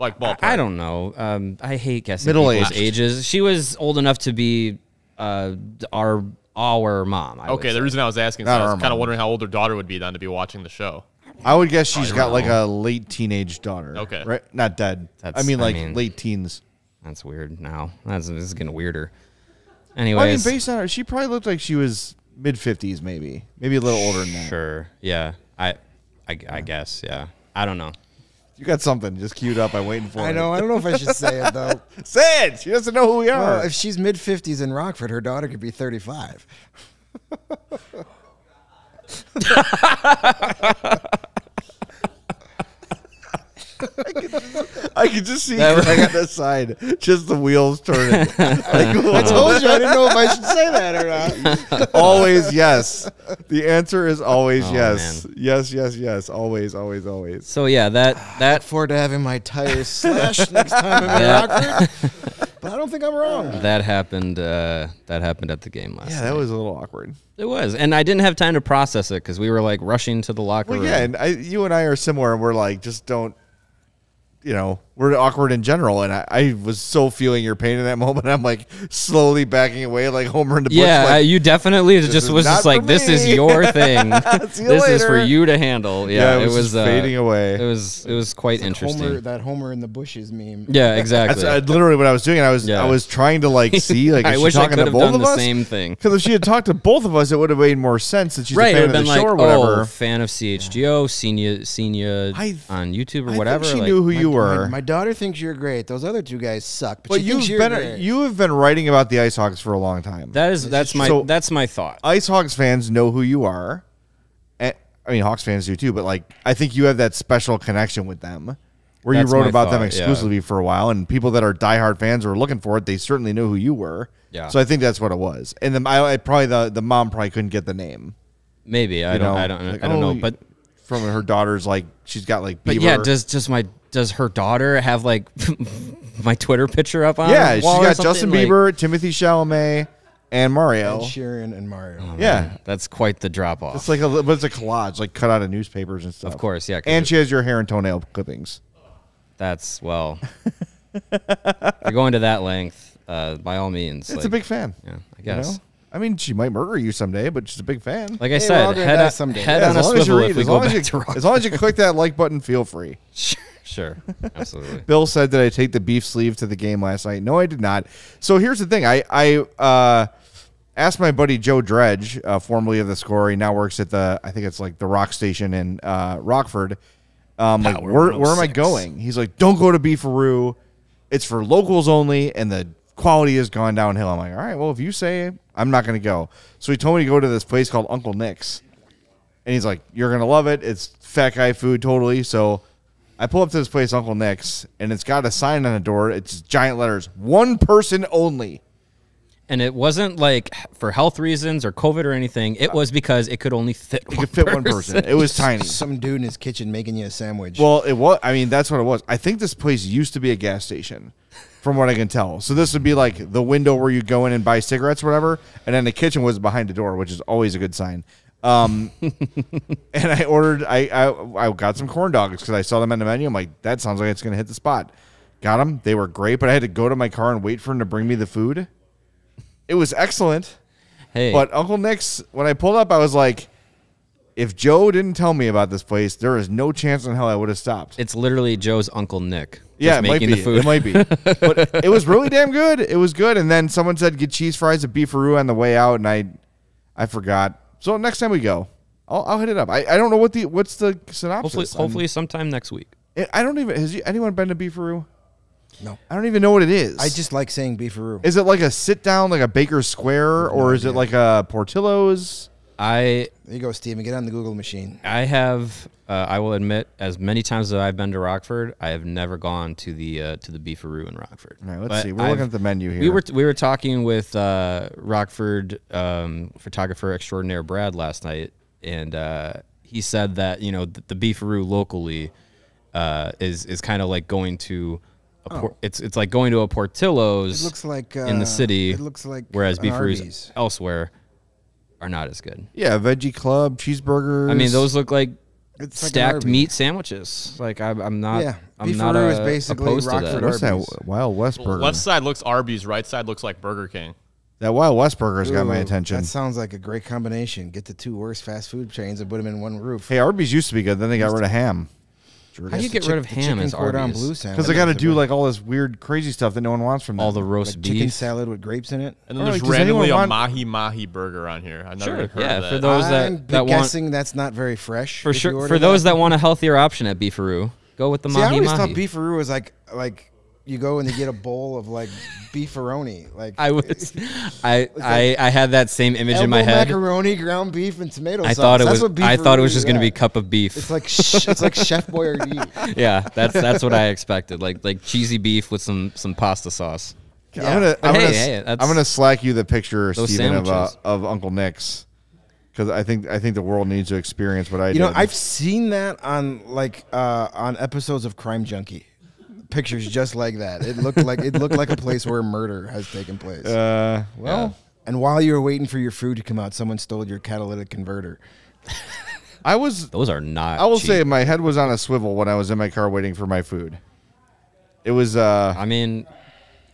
Like ballpark. I, I don't know. Um, I hate guessing middle people's ages. She was old enough to be, uh, our, our mom. I okay. The say. reason I was asking is I was kind of wondering how old her daughter would be then to be watching the show. I would guess she's got know. like a late teenage daughter. Okay. Right. Not dead. That's, I mean, like I mean, late teens. That's weird now. That's, this is getting weirder. Anyways. Well, I mean, based on her, she probably looked like she was mid fifties maybe. Maybe a little older than that. Sure. Yeah. I, I, I guess. Yeah. I don't know. You got something just queued up. I'm waiting for it. I know. I don't know if I should say it, though. Say it. She doesn't know who we are. Well, if she's mid fifties in Rockford, her daughter could be thirty-five. I could just, I could just see Greg on that side, just the wheels turning. Like, I told you I didn't know if I should say that or not. Always yes. The answer is always oh, yes. Man. Yes, yes, yes. Always, always, always. So yeah, that that I look forward to having my tires slashed next time I'm in Rockford. But I don't think I'm wrong. That happened. Uh, that happened at the game last. Yeah, that night. was a little awkward. It was, and I didn't have time to process it because we were like rushing to the locker well, room. Yeah, and I, you and I are similar, and we're like, just don't. You know, we're awkward in general, and I, I was so feeling your pain in that moment. I'm like slowly backing away, like Homer in the bush. Yeah, like, uh, you definitely just was just like, this is your thing. This later. is for you to handle. Yeah, yeah it was, it was uh, fading away. It was it was quite like interesting. Homer, that Homer in the bushes meme. Yeah, exactly. That's uh, literally what I was doing. I was yeah. I was trying to like see like. I is wish she talking I could have done the us? same thing. Because if she had talked to both of us, it would have made more sense that she's right, a fan of the like, show or whatever. Oh, fan of C H G O, senior senior on YouTube or I whatever. She knew who you. My, my daughter thinks you're great. Those other two guys suck. But, but you've been great. you have been writing about the IceHogs for a long time. That is that's my so that's my thought. IceHogs fans know who you are. And, I mean, Hawks fans do too. But like, I think you have that special connection with them, where that's you wrote about thought, them exclusively yeah. for a while, and people that are diehard fans were looking for it. They certainly knew who you were. Yeah. So I think that's what it was. And the I, I probably the the mom probably couldn't get the name. Maybe I you don't know? I don't like, I don't oh, know. But from her daughter's like she's got like. Bieber. But yeah, does just my. Does her daughter have, like, my Twitter picture up on Yeah, she's got Justin like, Bieber, Timothy Chalamet, and Mario. And Sheeran and Mario. Oh, yeah. Man. That's quite the drop-off. It's like a, but it's a collage, like cut out of newspapers and stuff. Of course, yeah. And she has your hair and toenail clippings. That's, well, if you're going to that length, uh, by all means. It's like, a big fan. Yeah, I guess. You know? I mean, she might murder you someday, but she's a big fan. Like I hey, said, head, a, someday. head yeah, on a swivel if we go back to rock. As long as you click that like button, feel free. Sure. Sure, absolutely. Bill said, did I take the beef sleeve to the game last night? No, I did not. So here's the thing. I, I uh, asked my buddy Joe Dredge, uh, formerly of The Score. He now works at the, I think it's like the rock station in uh, Rockford. Um, like, where, where am I going? He's like, don't go to Beefaroo. It's for locals only, and the quality has gone downhill. I'm like, all right, well, if you say I'm not going to go. So he told me to go to this place called Uncle Nick's. And he's like, you're going to love it. It's fat guy food, totally. So I pull up to this place, Uncle Nick's, and it's got a sign on the door. It's giant letters, one person only. And it wasn't like for health reasons or COVID or anything. It was because it could only fit it one could fit person. one person. It was tiny. Some dude in his kitchen making you a sandwich. Well, it was. I mean, that's what it was. I think this place used to be a gas station, from what I can tell. So this would be like the window where you go in and buy cigarettes, or whatever. And then the kitchen was behind the door, which is always a good sign. Um, and I ordered, I, I, I got some corn dogs cause I saw them on the menu. I'm like, that sounds like it's going to hit the spot. Got them. They were great, but I had to go to my car and wait for them to bring me the food. It was excellent. Hey. But Uncle Nick's, when I pulled up, I was like, if Joe didn't tell me about this place, there is no chance in hell I would have stopped. It's literally Joe's Uncle Nick. Yeah, it might be. It might be. But it was really damn good. It was good. And then someone said get cheese fries at Beefaroo on the way out, and I, I forgot. So next time we go, I'll, I'll hit it up. I, I don't know what the what's the synopsis. Hopefully, hopefully sometime next week. It, I don't even has you, anyone been to Beefaroo? No, I don't even know what it is. I just like saying Beefaroo. Is it like a sit down, like a Baker's Square, or is it like a Portillo's? I there you go, Steven. Get on the Google machine. I have. Uh, I will admit, as many times as I've been to Rockford, I have never gone to the uh, to the Beefaroo in Rockford. All right, let's but see. We're I've, looking at the menu here. We were we were talking with uh, Rockford um, photographer extraordinaire Brad last night, and uh, he said that you know the, the Beefaroo locally uh, is is kind of like going to a oh. por it's it's like going to a Portillo's. It looks like uh, in the city. It looks like whereas Beefaroo's elsewhere are not as good. Yeah, veggie club cheeseburgers. I mean, those look like. It's stacked like meat sandwiches. Like I'm, I'm not. Yeah, I'm not a, is basically opposed Rockford to that. What's that Wild West burger? Left side looks Arby's. Right side looks like Burger King. That Wild West burger's Ooh, got my attention. That sounds like a great combination. Get the two worst fast food chains and put them in one roof. Hey, Arby's used to be good. Then they got rid of ham. How do you get rid of ham as Arby's? Because they got to do like all this weird, crazy stuff that no one wants from them. All the roast like beef, chicken salad with grapes in it, and then there's like, randomly a mahi mahi burger on here. I've never sure. heard yeah, of that. For those that, I'm that guessing want, that's not very fresh. For sure, for those that. that want a healthier option at Beefaroo, go with the See, mahi mahi. I always mahi. thought Beefaroo was like like. You go and you get a bowl of like beefaroni. Like I was, I like I, I had that same image in my head. Macaroni, ground beef, and tomato sauce. I thought it that's was. I thought it was just yeah. going to be cup of beef. It's like it's like Chef Boyardee. Yeah, that's that's what I expected. Like like cheesy beef with some some pasta sauce. Yeah. I'm gonna I'm, hey, gonna, hey, I'm gonna slack you the picture, Steven, of uh, of Uncle Nick's, because I think I think the world needs to experience what I. You did. know, I've seen that on like uh, on episodes of Crime Junkie. Pictures just like that. It looked like it looked like a place where murder has taken place. Uh, well, yeah. And while you were waiting for your food to come out, someone stole your catalytic converter. I was. Those are not. I will cheap. say my head was on a swivel when I was in my car waiting for my food. It was. Uh, I mean,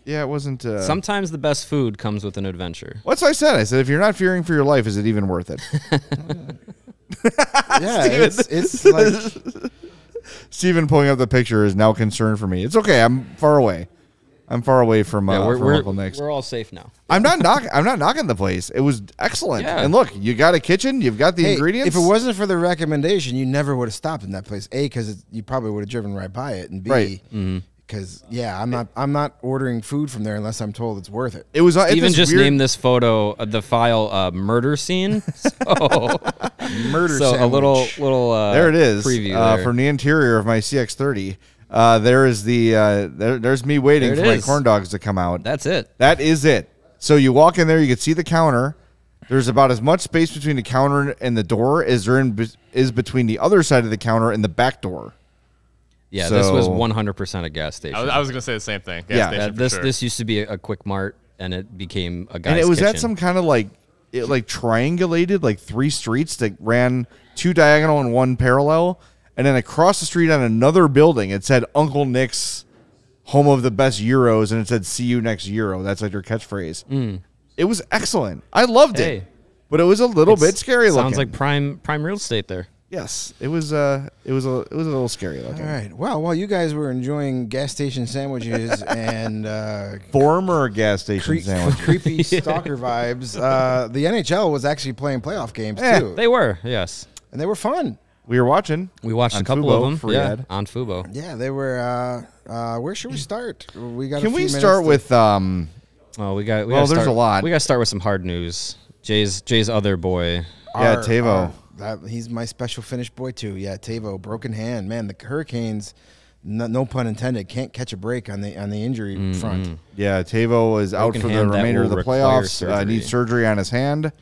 yeah, it wasn't. Uh, sometimes the best food comes with an adventure. What's I said? I said if you're not fearing for your life, is it even worth it? Yeah, it's, it's like. Steven pulling up the picture is now concerned for me. It's okay. I'm far away. I'm far away from, uh, yeah, we're, from we're, Uncle Nick's. We're all safe now. I'm not knocking. I'm not knocking the place. It was excellent. Yeah. And look, you got a kitchen. You've got the hey, ingredients. If it wasn't for the recommendation, you never would have stopped in that place. A, because you probably would have driven right by it, and B, right. mm-hmm. Because yeah, I'm not I'm not ordering food from there unless I'm told it's worth it. It was even just named this photo uh, the file uh, murder scene. So, murder. So sandwich. a little little uh, there it is preview uh, there. From the interior of my C X thirty. Uh, there is the uh, there, there's me waiting there for is. my corn dogs to come out. That's it. That is it. So you walk in there, you can see the counter. There's about as much space between the counter and the door as there in, is between the other side of the counter and the back door. Yeah, so, this was one hundred percent a gas station. I was, I was going to say the same thing. Gas yeah, station uh, this for sure. this used to be a, a Quick Mart, and it became a gas station. And it was kitchen. at some kind of like, it like triangulated, like three streets that ran two diagonal and one parallel, and then across the street on another building, it said Uncle Nick's, home of the best Euros, and it said "See you next Euro." That's like your catchphrase. Mm. It was excellent. I loved hey. it, but it was a little it's, bit scary sounds looking. Sounds like prime prime real estate there. Yes, it was. Uh, it was a. It was a little scary looking. All right. Well, while you guys were enjoying gas station sandwiches and uh, former gas station cre sandwiches, creepy stalker vibes, uh, the N H L was actually playing playoff games yeah, too. They were, yes, and they were fun. We were watching. We watched a couple Fubo, of them yeah, on Fubo. Yeah, they were. Uh, uh, where should we start? We got. Can a few we start with? Um, well, we got. We well, there's start, a lot. We got to start with some hard news. Jay's Jay's other boy. Yeah, our, Tavo. Our, That, he's my special Finnish boy, too. Yeah, Tavo, broken hand. Man, the Hurricanes, no, no pun intended, can't catch a break on the on the injury mm-hmm. front. Yeah, Tavo is broken out for the remainder of the playoffs. Surgery. Uh, needs surgery on his hand.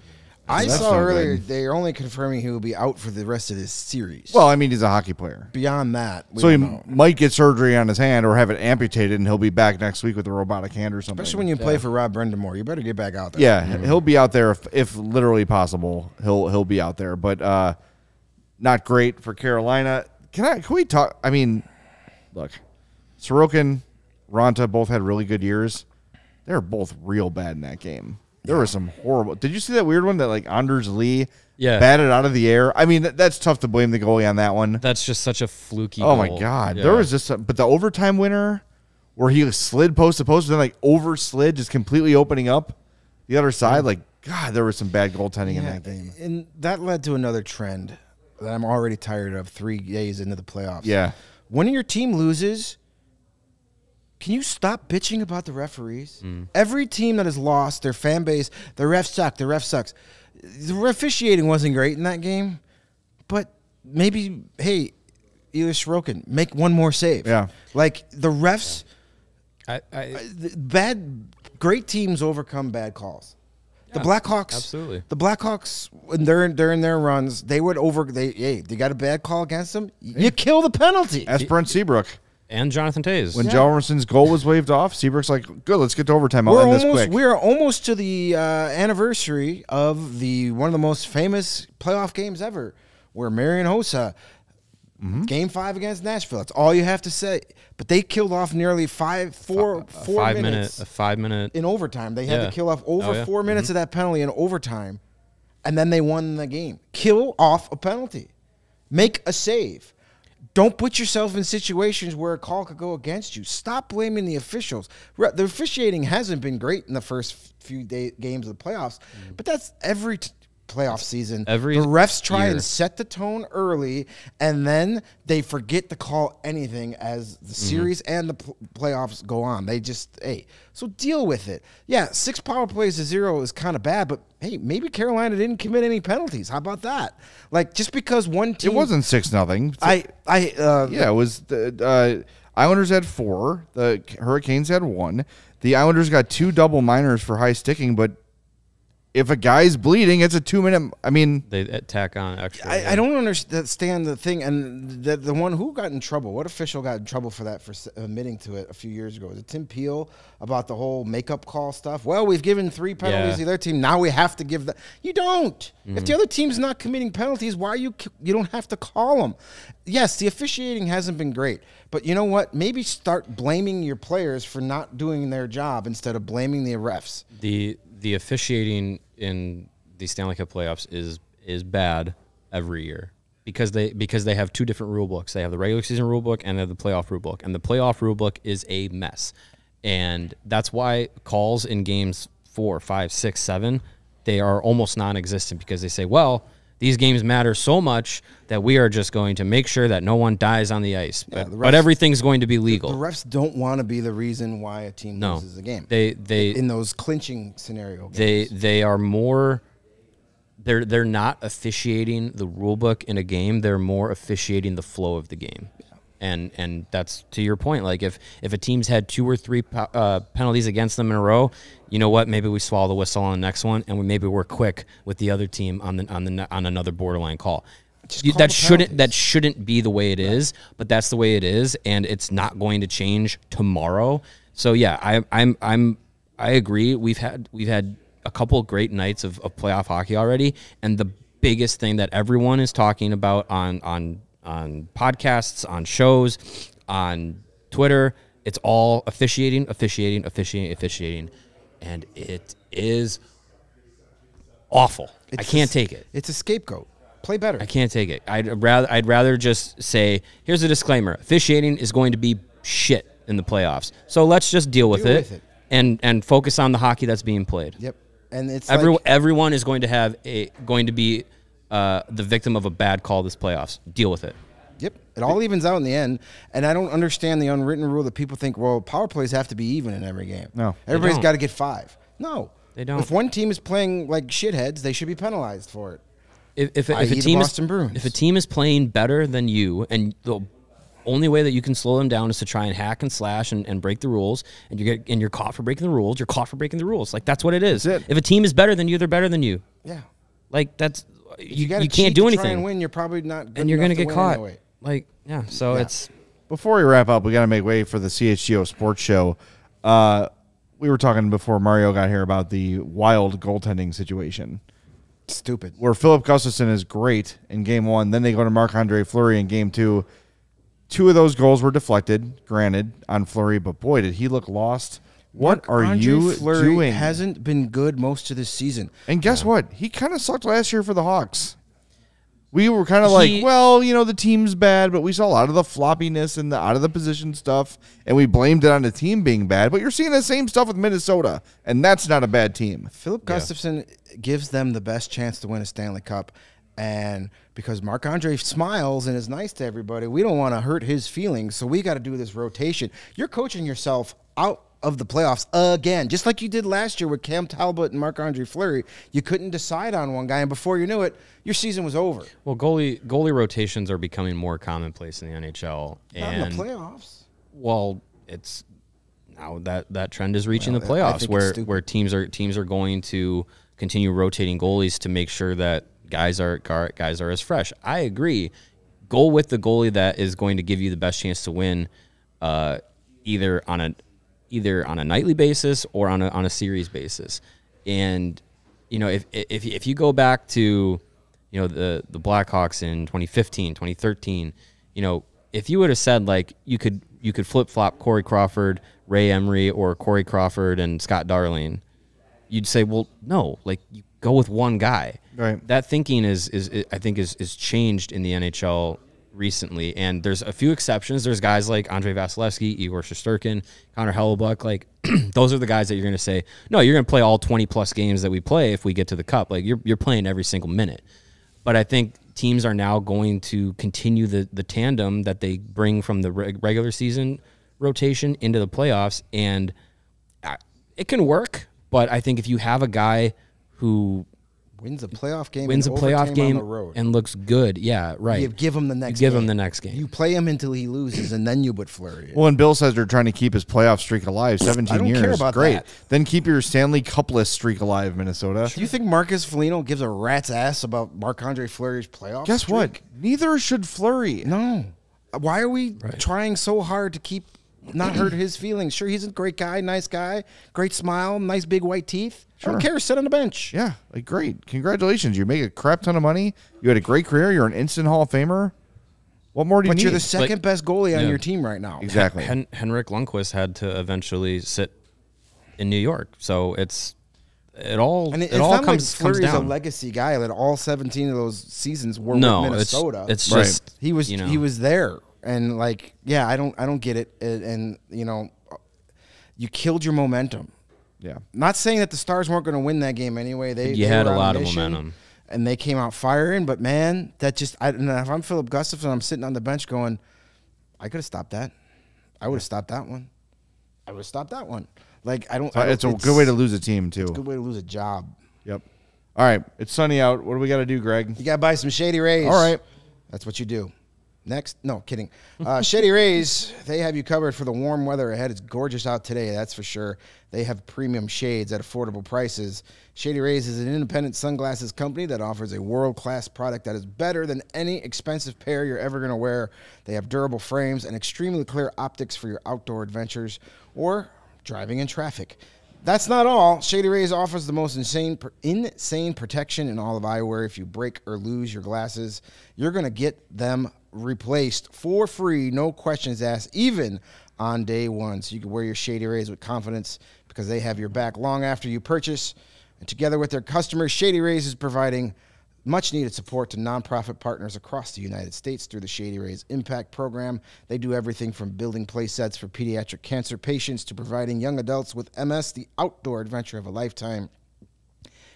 I so saw earlier good. they're only confirming he will be out for the rest of this series. Well, I mean, he's a hockey player. Beyond that, we so he know. might get surgery on his hand or have it amputated, and he'll be back next week with a robotic hand or something. Especially when you yeah. play for Rob Brendamore, you better get back out there. Yeah, mm-hmm. he'll be out there if, if literally possible. He'll he'll be out there, but uh, not great for Carolina. Can I? Can we talk? I mean, look, Sorokin, Ronta both had really good years. They're both real bad in that game. There were some horrible. Did you see that weird one that like Anders Lee yeah. batted out of the air? I mean, that, that's tough to blame the goalie on that one. That's just such a fluky. Oh goal. my god, yeah. there was just. Some, but the overtime winner, where he slid post to post, and then like over slid, just completely opening up the other side. Like God, there was some bad goaltending yeah, in that game, and that led to another trend that I'm already tired of. Three days into the playoffs, yeah, when your team loses. Can you stop bitching about the referees? Mm. Every team that has lost, their fan base, the refs suck, the ref sucks. The officiating wasn't great in that game, but maybe, hey, Elias Sorokin, make one more save. Yeah. Like, the refs, I, I, bad, great teams overcome bad calls. The Blackhawks, absolutely. The Blackhawks, when they're during their runs, they would over. They hey, they got a bad call against them. You kill the penalty. That's Brent Seabrook. And Jonathan Toews. When yeah. Jalmerson's goal was waved off, Seabrook's like, good, let's get to overtime. I'll we're end this almost, quick. We're almost to the uh, anniversary of the one of the most famous playoff games ever, where Marian Hossa, mm-hmm. game five against Nashville. That's all you have to say. But they killed off nearly five, four, a, a four five minutes. Minute, a five minute. In overtime. They had yeah. to kill off over oh, yeah. four minutes mm-hmm. of that penalty in overtime, and then they won the game. Kill off a penalty. Make a save. Don't put yourself in situations where a call could go against you. Stop blaming the officials. The officiating hasn't been great in the first few day, games of the playoffs, mm-hmm. but that's every t playoff season. Every the refs try year. and set the tone early, and then they forget to call anything as the series mm-hmm. and the pl playoffs go on. They just, hey, so deal with it. Yeah, six power plays to zero is kind of bad, but hey, maybe Carolina didn't commit any penalties. How about that? Like, just because one team... It wasn't six nothing. I... I uh, yeah, it was... The uh, Islanders had four. The Hurricanes had one. The Islanders got two double minors for high sticking, but if a guy's bleeding, it's a two-minute... I mean... They tack on extra. I, yeah. I don't understand the thing. And the, the one who got in trouble, what official got in trouble for that, for admitting to it a few years ago? Was it Tim Peel about the whole makeup call stuff? Well, we've given three penalties yeah. to their team. Now we have to give the... You don't. Mm-hmm. If the other team's not committing penalties, why you you don't have to call them? Yes, the officiating hasn't been great. But you know what? Maybe start blaming your players for not doing their job instead of blaming the refs. The... The officiating in the Stanley Cup playoffs is is bad every year because they because they have two different rule books. They have the regular season rule book and they have the playoff rule book, and the playoff rule book is a mess. And that's why calls in games four, five, six, seven, they are almost non-existent because they say, well, these games matter so much that we are just going to make sure that no one dies on the ice. Yeah, but, the refs, but everything's going to be legal. The, the refs don't want to be the reason why a team no, loses a game. They they in those clinching scenario games. They they are more they're they're not officiating the rule book in a game. They're more officiating the flow of the game. Yeah. And and that's to your point. Like if if a team's had two or three uh, penalties against them in a row, you know what? Maybe we swallow the whistle on the next one, and we maybe we're quick with the other team on the on the on another borderline call. You, call that shouldn't penalties. that shouldn't be the way it is, but that's the way it is, and it's not going to change tomorrow. So yeah, I, I'm I'm I agree. We've had we've had a couple of great nights of, of playoff hockey already, and the biggest thing that everyone is talking about on on on podcasts, on shows, on Twitter, it's all officiating, officiating, officiating, officiating. And it is awful. It's I can't a, take it. It's a scapegoat. Play better. I can't take it. I'd rather I'd rather just say, here's a disclaimer. Officiating is going to be shit in the playoffs. So let's just deal with, deal it, with it and and focus on the hockey that's being played. Yep. And it's Every, like, everyone is going to have a going to be uh, the victim of a bad call this playoffs. Deal with it. Yep. It all evens out in the end. And I don't understand the unwritten rule that people think, well, power plays have to be even in every game. No. Everybody's got to get five. No. They don't. If one team is playing like shitheads, they should be penalized for it. If, if, if, a team is, if a team is playing better than you, and the only way that you can slow them down is to try and hack and slash and, and break the rules, and, you get, and you're caught for breaking the rules, you're caught for breaking the rules. Like, that's what it is. It. If a team is better than you, they're better than you. Yeah. Like, that's... You, you, you can't do anything. Try and win, you're probably not. Good and you're going to get caught. Anyway. Like, yeah. So yeah. it's. Before we wrap up, we got to make way for the C H G O Sports Show. Uh, we were talking before Mario got here about the Wild goaltending situation. Stupid. Where Philip Gustafson is great in game one, then they go to Marc-Andre Fleury in game two. Two of those goals were deflected, granted, on Fleury, but boy, did he look lost. What are you doing? Hasn't been good most of this season. And guess what? He kind of sucked last year for the Hawks. We were kind of like, well, you know, the team's bad, but we saw a lot of the floppiness and the out-of-the-position stuff, and we blamed it on the team being bad. But you're seeing the same stuff with Minnesota, and that's not a bad team. Philip Gustafson yeah. gives them the best chance to win a Stanley Cup, and because Marc-Andre smiles and is nice to everybody, we don't want to hurt his feelings, so we got to do this rotation. You're coaching yourself out of the playoffs again, just like you did last year with Cam Talbot and Marc-Andre Fleury. You couldn't decide on one guy, and before you knew it, your season was over. Well, goalie goalie rotations are becoming more commonplace in the N H L. Not and in the playoffs. Well, it's now that that trend is reaching well, the playoffs, where where teams are teams are going to continue rotating goalies to make sure that guys are guys are as fresh. I agree. Go with the goalie that is going to give you the best chance to win, uh, either on a either on a nightly basis or on a, on a series basis. And, you know, if, if, if you go back to, you know, the, the Blackhawks in twenty fifteen, twenty thirteen, you know, if you would have said, like, you could, you could flip-flop Corey Crawford, Ray Emery, or Corey Crawford and Scott Darling, you'd say, well, no, like, you go with one guy. Right. That thinking is, is, is I think, is, is changed in the N H L recently, and there's a few exceptions. There's guys like Andre Vasilevsky, Igor Shesterkin, Connor Hellebuck. Like, those are the guys that you're going to say, no, you're going to play all twenty plus games that we play if we get to the cup. Like, you're, you're playing every single minute. But I think teams are now going to continue the, the tandem that they bring from the re regular season rotation into the playoffs, and I, it can work. But I think if you have a guy who wins a playoff game, wins a playoff game on the road, and looks good. Yeah, right. You give him the next game. Give him the next game. You play him until he loses, and then you but Fleury. Well, and Bill says they're trying to keep his playoff streak alive. seventeen years. I don't years. care about Great. that. Then keep your Stanley Cupless streak alive, Minnesota. Sure. Do you think Marcus Foligno gives a rat's ass about Marc-Andre Fleury's playoff Guess streak? what? Neither should Fleury. No. Why are we right. trying so hard to keep not hurt his feelings? Sure, he's a great guy, nice guy, great smile, nice big white teeth. Sure. I don't care. Sit on the bench. Yeah, like, great. Congratulations. You make a crap ton of money. You had a great career. You're an instant Hall of Famer. What more do but you need? But you're the second like, best goalie yeah. on your team right now. Exactly. Hen Henrik Lundqvist had to eventually sit in New York. So it's it all and it, it it's all not comes like Fleury's comes down. a legacy guy that all seventeen of those seasons were no, with Minnesota. It's, it's right. just he was you know, he was there and like yeah I don't I don't get it and, and you know you killed your momentum. Yeah, not saying that the Stars weren't going to win that game anyway. They you they had a lot of momentum, and they came out firing. But man, that just I don't know. If I'm Philip Gustafson, I'm sitting on the bench going, I could have stopped that. I would have stopped that one. I would have stopped that one. Like I don't. So I don't it's a it's, good way to lose a team too. It's a good way to lose a job. Yep. All right, it's sunny out. What do we got to do, Greg? You got to buy some Shady Rays. All right, that's what you do. Next, no, kidding. Uh, Shady Rays, they have you covered for the warm weather ahead. It's gorgeous out today, that's for sure. They have premium shades at affordable prices. Shady Rays is an independent sunglasses company that offers a world-class product that is better than any expensive pair you're ever going to wear. They have durable frames and extremely clear optics for your outdoor adventures or driving in traffic. That's not all. Shady Rays offers the most insane insane protection in all of eyewear. If you break or lose your glasses, you're going to get them replaced for free, no questions asked, even on day one. So you can wear your Shady Rays with confidence because they have your back long after you purchase. And together with their customers, Shady Rays is providing much-needed support to nonprofit partners across the United States through the Shady Rays Impact Program. They do everything from building play sets for pediatric cancer patients to providing young adults with M S the outdoor adventure of a lifetime.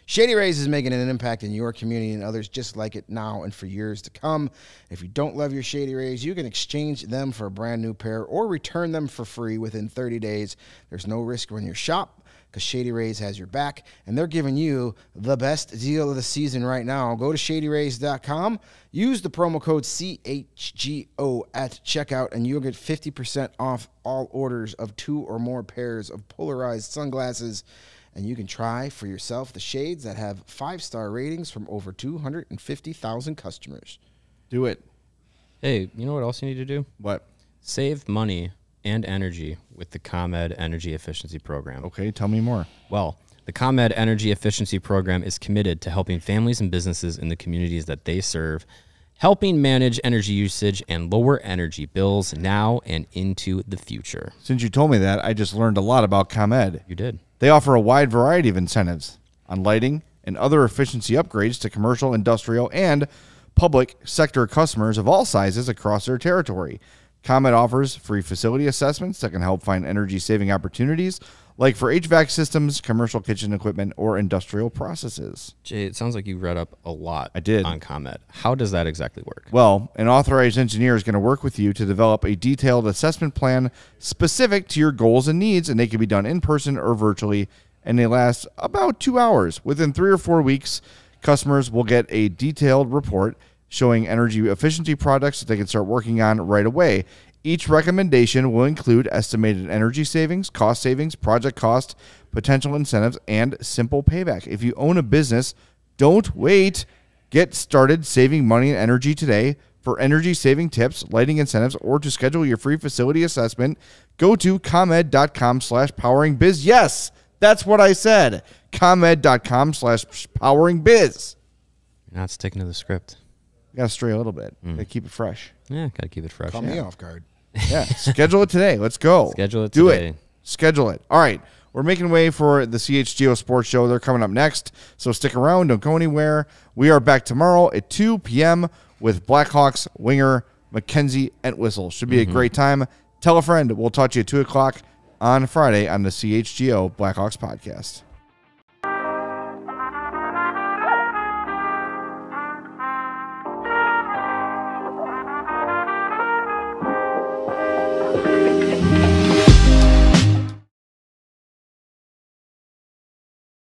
Shady Rays is making an impact in your community and others just like it now and for years to come. If you don't love your Shady Rays, you can exchange them for a brand-new pair or return them for free within thirty days. There's no risk when you shop, because Shady Rays has your back, and they're giving you the best deal of the season right now. Go to Shady Rays dot com, use the promo code C H G O at checkout, and you'll get fifty percent off all orders of two or more pairs of polarized sunglasses, and you can try for yourself the shades that have five-star ratings from over two hundred fifty thousand customers. Do it. Hey, you know what else you need to do? What? Save money and energy with the ComEd Energy Efficiency Program. Okay, tell me more. Well, the ComEd Energy Efficiency Program is committed to helping families and businesses in the communities that they serve helping manage energy usage and lower energy bills now and into the future. Since you told me that, I just learned a lot about ComEd. You did. They offer a wide variety of incentives on lighting and other efficiency upgrades to commercial, industrial, and public sector customers of all sizes across their territory. ComEd offers free facility assessments that can help find energy-saving opportunities, like for H V A C systems, commercial kitchen equipment, or industrial processes. Jay, it sounds like you read up a lot I did. on ComEd. How does that exactly work? Well, an authorized engineer is going to work with you to develop a detailed assessment plan specific to your goals and needs, and they can be done in person or virtually, and they last about two hours. Within three or four weeks, customers will get a detailed report showing energy efficiency products that they can start working on right away. Each recommendation will include estimated energy savings, cost savings, project cost, potential incentives, and simple payback. If you own a business, don't wait. Get started saving money and energy today. For energy-saving tips, lighting incentives, or to schedule your free facility assessment, go to ComEd.com slash poweringbiz. Yes, that's what I said. ComEd.com slash poweringbiz. You're not sticking to the script. Got to stray a little bit. Mm. Got to keep it fresh. Yeah, got to keep it fresh. Call yeah. me off guard. Yeah, schedule it today. Let's go. Schedule it Do today. Do it. Schedule it. All right, we're making way for the C H G O Sports Show. They're coming up next, so stick around. Don't go anywhere. We are back tomorrow at two p m with Blackhawks winger Mackenzie Entwistle. Should be mm-hmm. a great time. Tell a friend. We'll talk to you at two o'clock on Friday on the C H G O Blackhawks podcast.